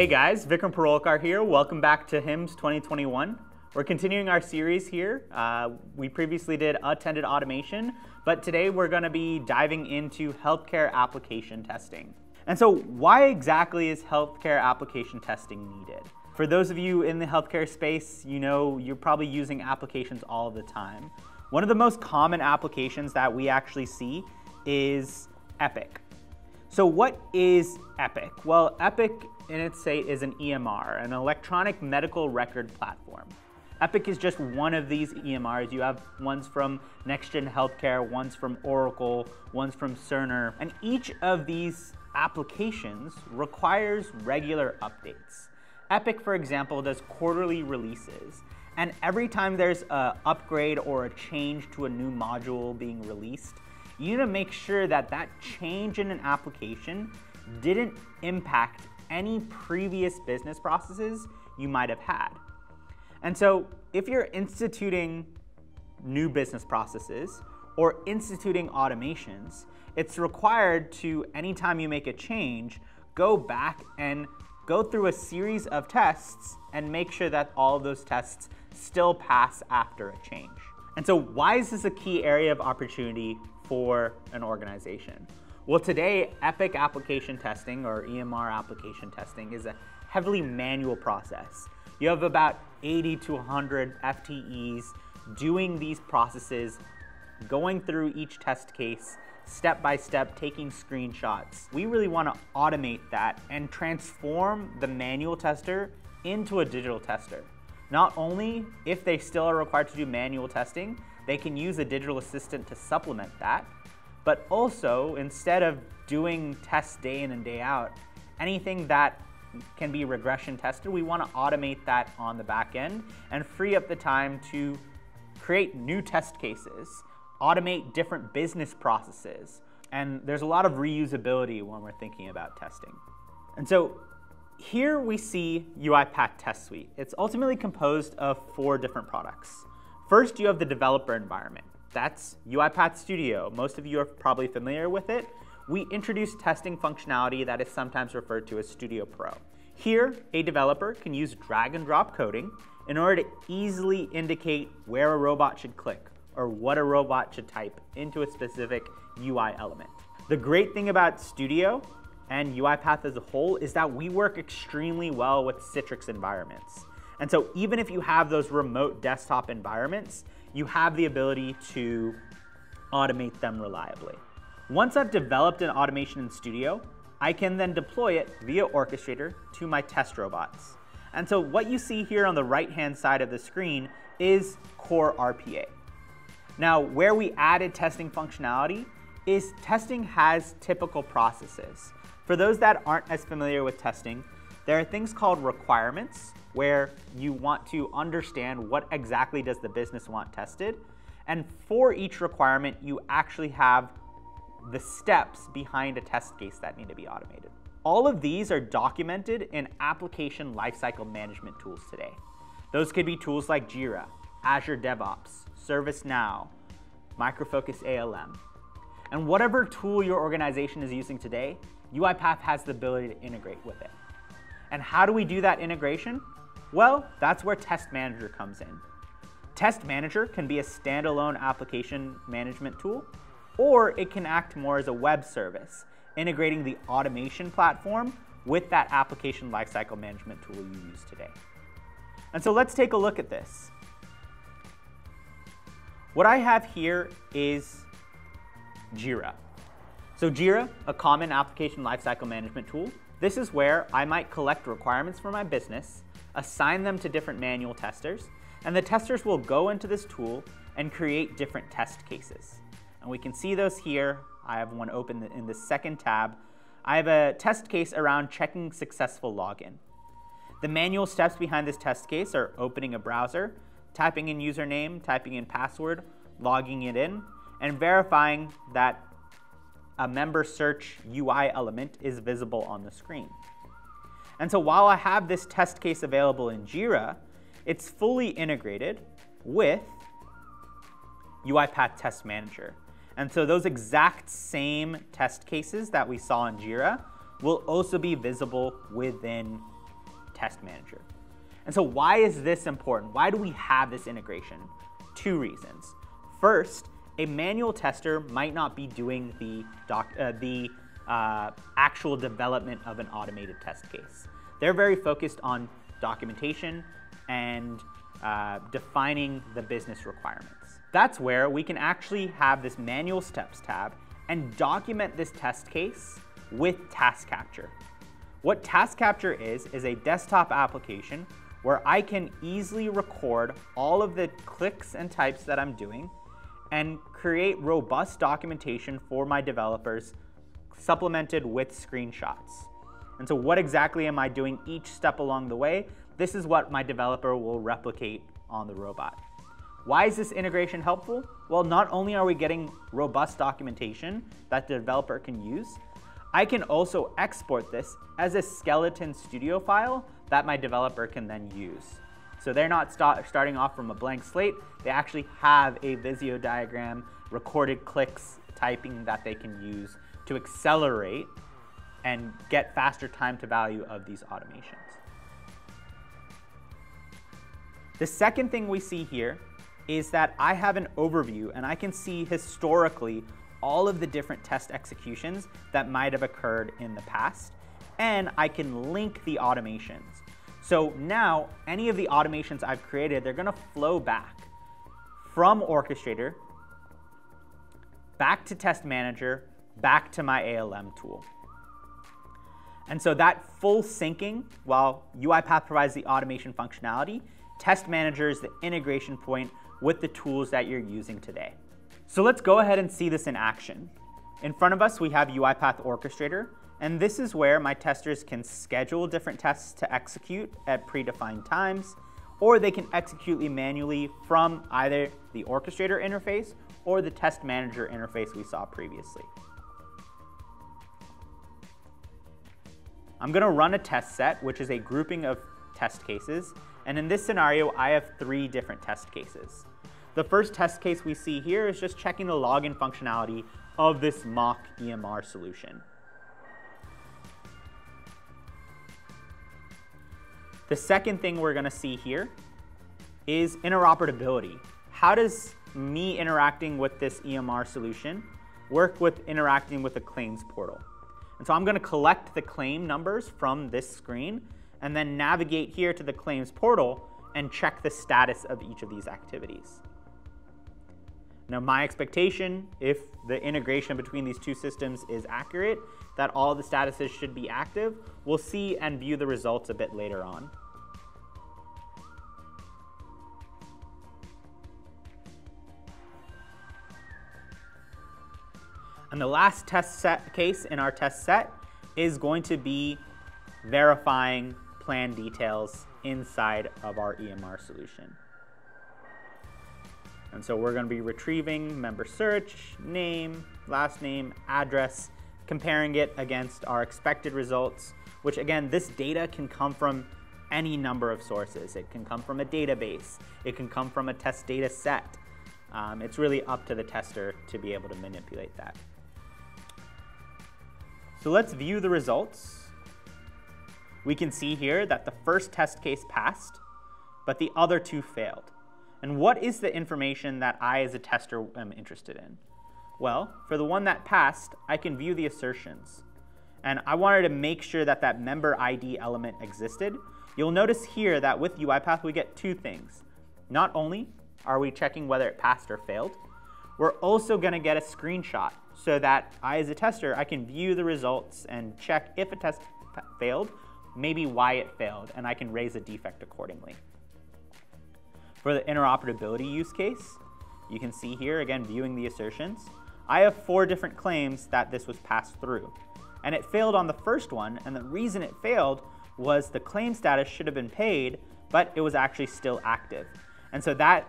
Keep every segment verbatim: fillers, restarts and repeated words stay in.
Hey guys, Vikram Parolkar here. Welcome back to HIMSS twenty twenty-one. We're continuing our series here. Uh, we previously did attended automation, but today we're gonna be diving into healthcare application testing. And so why exactly is healthcare application testing needed? For those of you in the healthcare space, you know you're probably using applications all the time. One of the most common applications that we actually see is Epic. So what is Epic? Well, Epic in its state is an E M R, an electronic medical record platform. Epic is just one of these E M Rs. You have ones from NextGen Healthcare, ones from Oracle, ones from Cerner, and each of these applications requires regular updates. Epic, for example, does quarterly releases, and every time there's an upgrade or a change to a new module being released, you need to make sure that that change in an application didn't impact any previous business processes you might have had. And so if you're instituting new business processes or instituting automations, it's required to, anytime you make a change, go back and go through a series of tests and make sure that all of those tests still pass after a change. And so why is this a key area of opportunity for an organization? Well, today, Epic application testing or E M R application testing is a heavily manual process. You have about eighty to one hundred F T Es doing these processes, going through each test case, step by step, taking screenshots. We really want to automate that and transform the manual tester into a digital tester. Not only, if they still are required to do manual testing, they can use a digital assistant to supplement that, but also instead of doing tests day in and day out, anything that can be regression tested, we want to automate that on the back end and free up the time to create new test cases, automate different business processes, and there's a lot of reusability when we're thinking about testing. And so here we see UiPath Test Suite. It's ultimately composed of four different products. First, you have the developer environment. That's UiPath Studio. Most of you are probably familiar with it. We introduce testing functionality that is sometimes referred to as Studio Pro. Here, a developer can use drag and drop coding in order to easily indicate where a robot should click or what a robot should type into a specific U I element. The great thing about Studio and UiPath as a whole is that we work extremely well with Citrix environments. And so even if you have those remote desktop environments, you have the ability to automate them reliably. Once I've developed an automation in Studio, I can then deploy it via Orchestrator to my test robots. And so what you see here on the right-hand side of the screen is Core R P A. Now, where we added testing functionality is testing has typical processes. For those that aren't as familiar with testing, there are things called requirements, where you want to understand what exactly does the business want tested. And for each requirement, you actually have the steps behind a test case that need to be automated. All of these are documented in application lifecycle management tools today. Those could be tools like Jira, Azure DevOps, ServiceNow, Microfocus A L M. And whatever tool your organization is using today, UiPath has the ability to integrate with it. And how do we do that integration? Well, that's where Test Manager comes in. Test Manager can be a standalone application management tool, or it can act more as a web service, integrating the automation platform with that application lifecycle management tool you use today. And so let's take a look at this. What I have here is Jira. So Jira, a common application lifecycle management tool. This is where I might collect requirements for my business, assign them to different manual testers, and the testers will go into this tool and create different test cases. And we can see those here. I have one open in the second tab. I have a test case around checking successful login. The manual steps behind this test case are opening a browser, typing in username, typing in password, logging it in, and verifying that a member search U I element is visible on the screen. And so while I have this test case available in Jira, it's fully integrated with UiPath Test Manager. And so those exact same test cases that we saw in Jira will also be visible within Test Manager. And so why is this important? Why do we have this integration? Two reasons. First, a manual tester might not be doing the, doc, uh, the uh, actual development of an automated test case. They're very focused on documentation and uh, defining the business requirements. That's where we can actually have this manual steps tab and document this test case with Task Capture. What Task Capture is, is a desktop application where I can easily record all of the clicks and types that I'm doing and create robust documentation for my developers, supplemented with screenshots. And so what exactly am I doing each step along the way? This is what my developer will replicate on the robot. Why is this integration helpful? Well, not only are we getting robust documentation that the developer can use, I can also export this as a skeleton studio file that my developer can then use. So they're not start, starting off from a blank slate. They actually have a Visio diagram, recorded clicks, typing that they can use to accelerate and get faster time to value of these automations. The second thing we see here is that I have an overview and I can see historically all of the different test executions that might have occurred in the past, and I can link the automations. So now any of the automations I've created, they're gonna flow back from Orchestrator, back to Test Manager, back to my A L M tool. And so that full syncing, while UiPath provides the automation functionality, Test Manager is the integration point with the tools that you're using today. So let's go ahead and see this in action. In front of us, we have UiPath Orchestrator, and this is where my testers can schedule different tests to execute at predefined times, or they can execute manually from either the Orchestrator interface or the Test Manager interface we saw previously. I'm gonna run a test set, which is a grouping of test cases. And in this scenario, I have three different test cases. The first test case we see here is just checking the login functionality of this mock E M R solution. The second thing we're gonna see here is interoperability. How does me interacting with this E M R solution work with interacting with the claims portal? And so I'm gonna collect the claim numbers from this screen and then navigate here to the claims portal and check the status of each of these activities. Now my expectation, if the integration between these two systems is accurate, that all the statuses should be active. We'll see and view the results a bit later on. And the last test set case in our test set is going to be verifying plan details inside of our E M R solution. And so we're going to be retrieving member search, name, last name, address, comparing it against our expected results, which again, this data can come from any number of sources. It can come from a database. It can come from a test data set. Um, it's really up to the tester to be able to manipulate that. So let's view the results. We can see here that the first test case passed, but the other two failed. And what is the information that I as a tester am interested in? Well, for the one that passed, I can view the assertions. And I wanted to make sure that that member I D element existed. You'll notice here that with UiPath, we get two things. Not only are we checking whether it passed or failed, we're also gonna get a screenshot so that I as a tester, I can view the results and check if a test failed, maybe why it failed, and I can raise a defect accordingly. For the interoperability use case, you can see here, again, viewing the assertions, I have four different claims that this was passed through. And it failed on the first one, and the reason it failed was the claim status should have been paid, but it was actually still active. And so that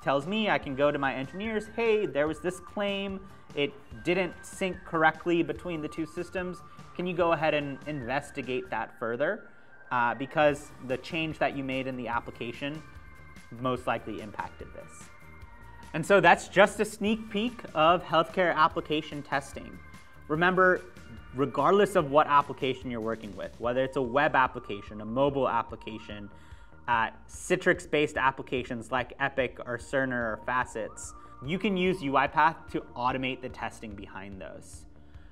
tells me I can go to my engineers, hey, there was this claim, it didn't sync correctly between the two systems, can you go ahead and investigate that further? Uh, because the change that you made in the application most likely impacted this. And so that's just a sneak peek of healthcare application testing. Remember, regardless of what application you're working with, whether it's a web application, a mobile application, uh, Citrix-based applications like Epic or Cerner or Facets, you can use UiPath to automate the testing behind those.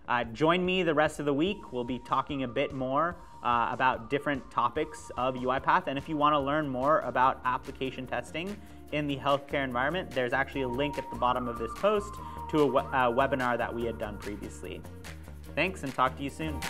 Uh, join me the rest of the week. We'll be talking a bit more uh, about different topics of UiPath. And if you want to learn more about application testing in the healthcare environment, there's actually a link at the bottom of this post to a we- uh, webinar that we had done previously. Thanks, and talk to you soon.